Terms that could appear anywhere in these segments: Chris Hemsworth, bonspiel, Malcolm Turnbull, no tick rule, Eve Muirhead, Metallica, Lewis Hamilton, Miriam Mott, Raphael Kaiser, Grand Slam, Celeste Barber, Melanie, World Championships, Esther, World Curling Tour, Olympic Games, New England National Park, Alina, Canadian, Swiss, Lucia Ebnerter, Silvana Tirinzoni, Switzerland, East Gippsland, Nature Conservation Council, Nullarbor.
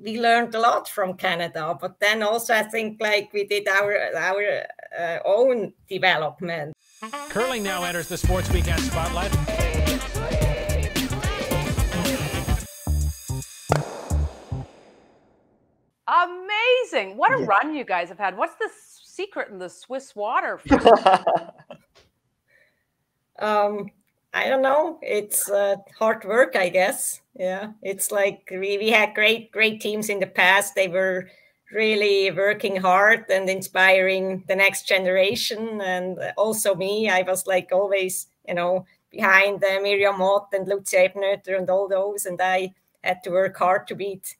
we learned a lot from Canada, but then also I think like we did our own development. Curling now enters the Sports Weekend Spotlight. Amazing. What a run you guys have had. What's the secret in the Swiss water? I don't know. It's hard work, I guess. Yeah. It's like we had great teams in the past. They were really working hard and inspiring the next generation. And also me, I was like always, you know, behind Miriam Mott and Lucia Ebnerter and all those. And I had to work hard to beat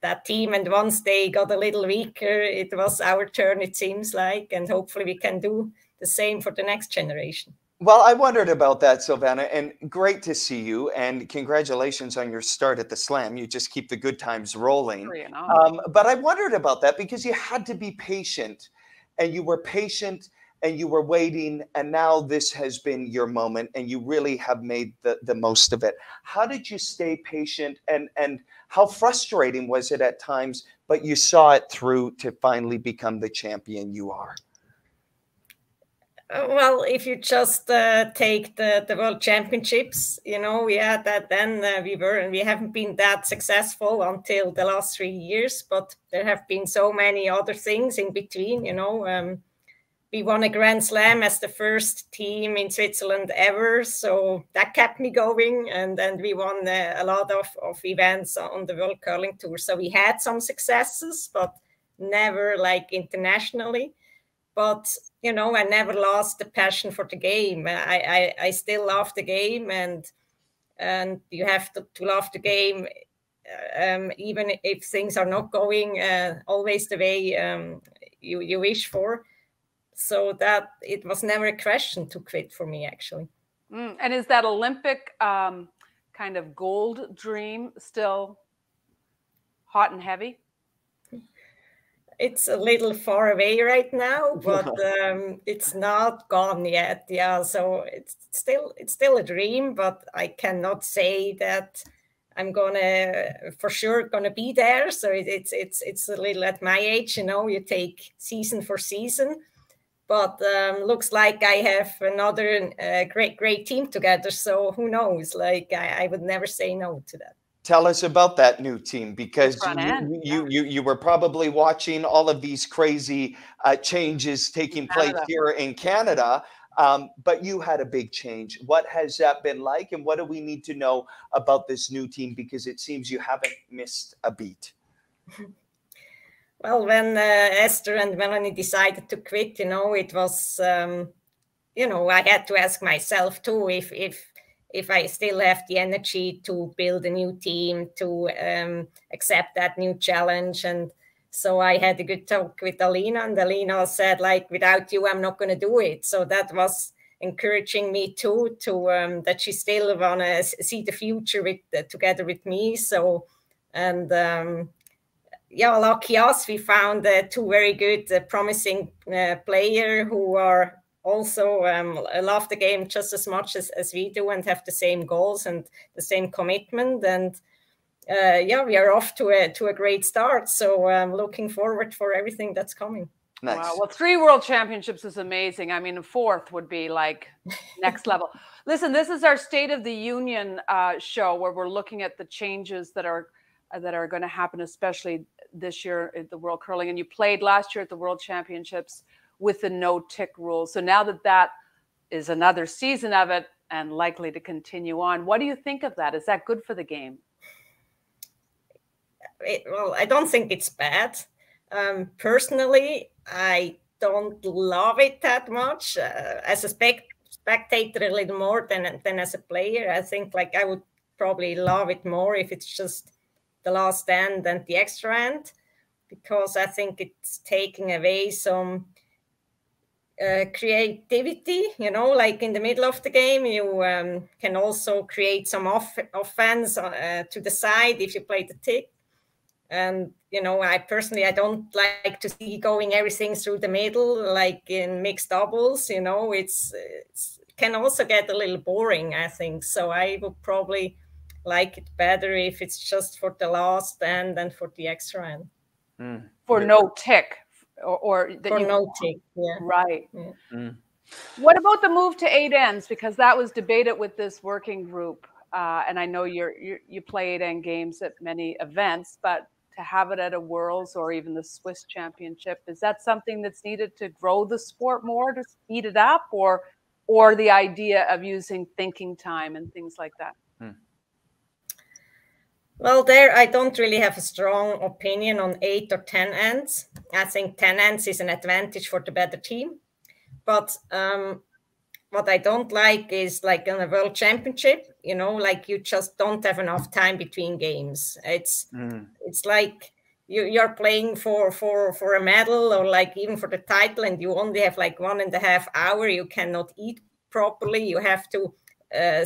that team. And once they got a little weaker, it was our turn, it seems like. And hopefully we can do the same for the next generation. Well, I wondered about that, Silvana, and great to see you, and congratulations on your start at the Slam. You just keep the good times rolling. But I wondered about that because you had to be patient, and you were waiting, and now this has been your moment, and you really have made the most of it. How did you stay patient, and how frustrating was it at times, but you saw it through to finally become the champion you are? Well, if you just take the World Championships, you know, yeah, that then we haven't been that successful until the last 3 years, but there have been so many other things in between, you know. We won a Grand Slam as the first team in Switzerland ever, so that kept me going, and we won a lot of events on the World Curling Tour, so we had some successes, but never like internationally. But, you know, I never lost the passion for the game. I still love the game, and you have to love the game, even if things are not going always the way you wish for. So that it was never a question to quit for me, actually. And is that Olympic kind of gold dream still hot and heavy? It's a little far away right now, but it's not gone yet. Yeah, so it's still a dream, but I cannot say that I'm for sure gonna be there. So it's a little at my age, you know. You take season for season, but looks like I have another great team together. So who knows? Like I would never say no to that. Tell us about that new team, because you were probably watching all of these crazy changes taking place here in Canada, but you had a big change. What has that been like, and what do we need to know about this new team, because it seems you haven't missed a beat? Well, when Esther and Melanie decided to quit, you know, it was, you know, I had to ask myself too if I still have the energy to build a new team, to accept that new challenge. And so I had a good talk with Alina, and Alina said, like, without you, I'm not going to do it. So that was encouraging me too, to that she still want to see the future together with me. So, and yeah, lucky us, we found two very good, promising players who are also love the game just as much as we do, and have the same goals and the same commitment. And yeah, we are off to a great start. So I'm looking forward for everything that's coming. Nice. Wow. Well, 3 World Championships is amazing. I mean, a 4th would be like next level. Listen, this is our State of the Union show, where we're looking at the changes that are going to happen, especially this year at the World Curling. And you played last year at the World Championships with the no tick rule. So now that is another season of it and likely to continue on, what do you think of that? Is that good for the game? Well, I don't think it's bad. Personally, I don't love it that much. As a spectator, a little more than as a player. I think like I would probably love it more if it's just the last end and the extra end, because I think it's taking away some creativity, you know, like in the middle of the game, you can also create some offense to the side if you play the tick. And, you know, I personally don't like to see going everything through the middle, like in mixed doubles, you know, it can also get a little boring, I think. So I would probably like it better if it's just for the last end and for the extra end. Mm. For no tick. Or that for no tick, yeah. Right. Yeah. Mm. What about the move to 8 ends? Because that was debated with this working group. And I know you play 8-end games at many events, but to have it at a Worlds or even the Swiss Championship, is that something that's needed to grow the sport more, to speed it up, or the idea of using thinking time and things like that? Hmm. Well, there I don't really have a strong opinion on 8 or 10 ends. I think 10 ends is an advantage for the better team, but what I don't like is, like in a World Championship, you know, like you just don't have enough time between games. It's like you're playing for a medal, or like even for the title, and you only have like 1.5 hours. You cannot eat properly. You have to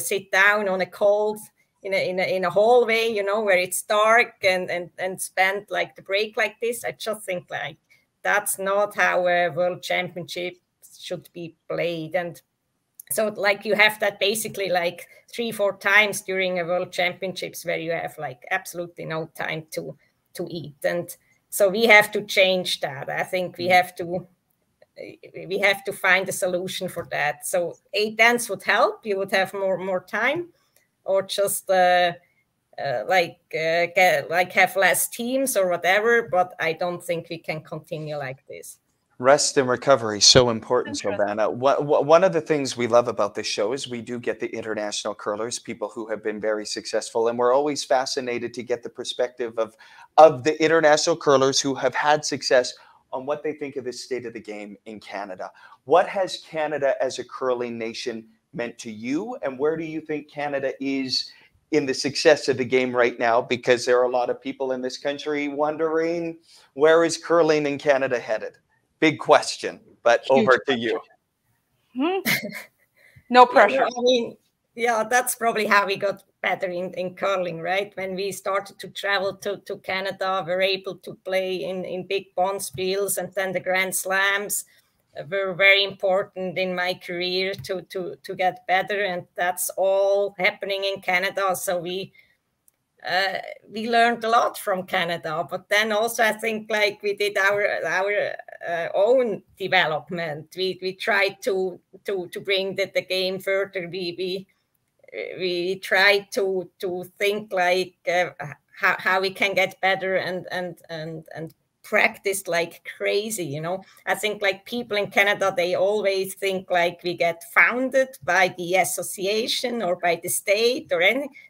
sit down on a cold in a hallway, you know, where it's dark, and spend like the break like this. I just think like that's not how a World Championship should be played. And so like you have that basically like 3-4 times during a World Championships where you have like absolutely no time to eat. And so we have to change that. I think we have to find a solution for that. So 8 ends would help. You would have more time, or just have less teams or whatever. But I don't think we can continue like this. Rest and recovery, so important, Silvana. One of the things we love about this show is we do get the international curlers, people who have been very successful, and we're always fascinated to get the perspective of the international curlers who have had success on what they think of the state of the game in Canada. What has Canada as a curling nation meant to you, and where do you think Canada is in the success of the game right now? Because there are a lot of people in this country wondering, where is curling in Canada headed? Big question, but over to you. Hmm? No pressure. I mean, yeah, that's probably how we got better in curling, right? When we started to travel to Canada, we were able to play in big bonspiels, and then the Grand Slams were very important in my career to get better. And that's all happening in Canada. So we learned a lot from Canada, but then also I think like we did our own development. We tried to bring the game further. We tried to think like how we can get better and practice like crazy. You know, I think like people in Canada, they always think like we get founded by the association or by the state or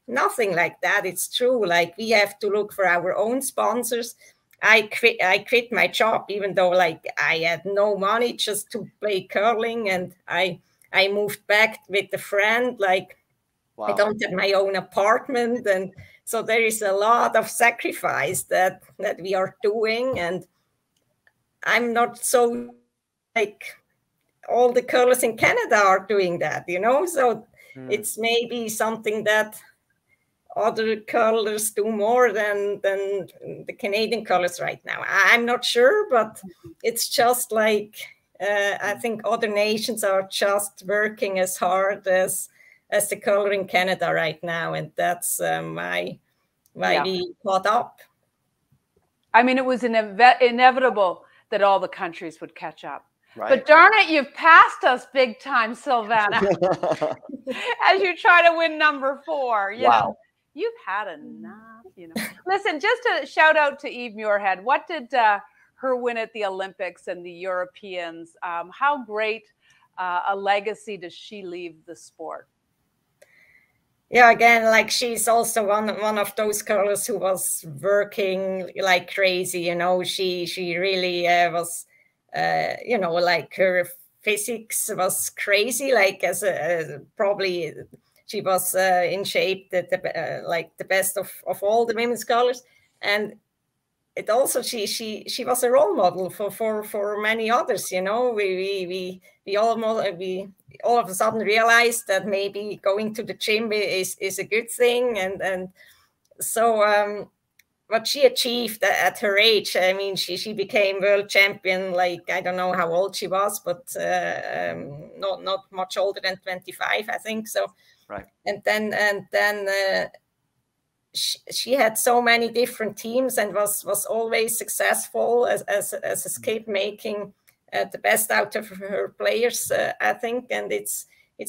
nothing like that. It's true. Like we have to look for our own sponsors. I quit my job, even though like I had no money, just to play curling, and I moved back with a friend. Like, wow. I don't have my own apartment, and so there is a lot of sacrifice that we are doing, and I'm not so like all the curlers in Canada are doing that, you know. So it's maybe something that other curlers do more than the Canadian curlers right now. I'm not sure, but it's just like I think other nations are just working as hard as the curler in Canada right now, and that's why we caught up. I mean, it was inevitable that all the countries would catch up. Right. But darn it, you've passed us big time, Silvana, as you try to win number 4. You know. You've had enough, you know. Listen, just a shout out to Eve Muirhead. What did her win at the Olympics and the Europeans? How great a legacy does she leave the sport? Yeah, again, like she's also one of those curlers who was working like crazy. You know, she really was, you know, like her physics was crazy. Like as probably. She was in shape, like the best of all the women curlers, and it also she was a role model for many others. You know, we all of a sudden realized that maybe going to the gym is a good thing, and so what she achieved at her age. I mean, she became world champion. Like I don't know how old she was, but not much older than 25, I think so. Right. And then she had so many different teams and was always successful as escape making the best out of her players, I think. And it's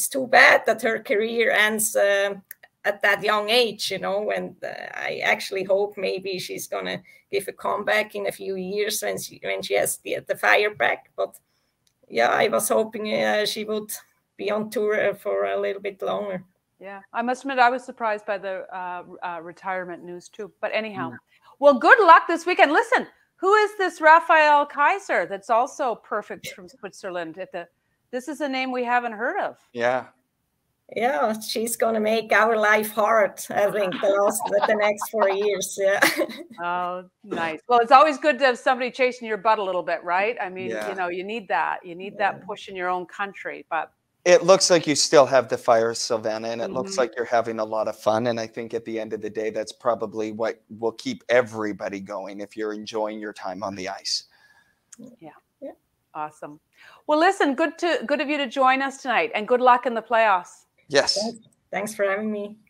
too bad that her career ends at that young age, you know. And I actually hope maybe she's gonna give a comeback in a few years when she has the fire back. But yeah, I was hoping she would be on tour for a little bit longer. Yeah, I must admit, I was surprised by the retirement news too. But anyhow, well, good luck this weekend. Listen, who is this Raphael Kaiser that's also perfect from Switzerland? This is a name we haven't heard of. Yeah. Yeah, she's going to make our life hard, I think, the next 4 years. Yeah. Oh, nice. Well, it's always good to have somebody chasing your butt a little bit, right? I mean, you know, you need that. You need that push in your own country, but... It looks like you still have the fire, Silvana, and it looks like you're having a lot of fun. And I think at the end of the day, that's probably what will keep everybody going if you're enjoying your time on the ice. Yeah. Yeah. Awesome. Well, listen, good of you to join us tonight, and good luck in the playoffs. Yes. Thanks for having me.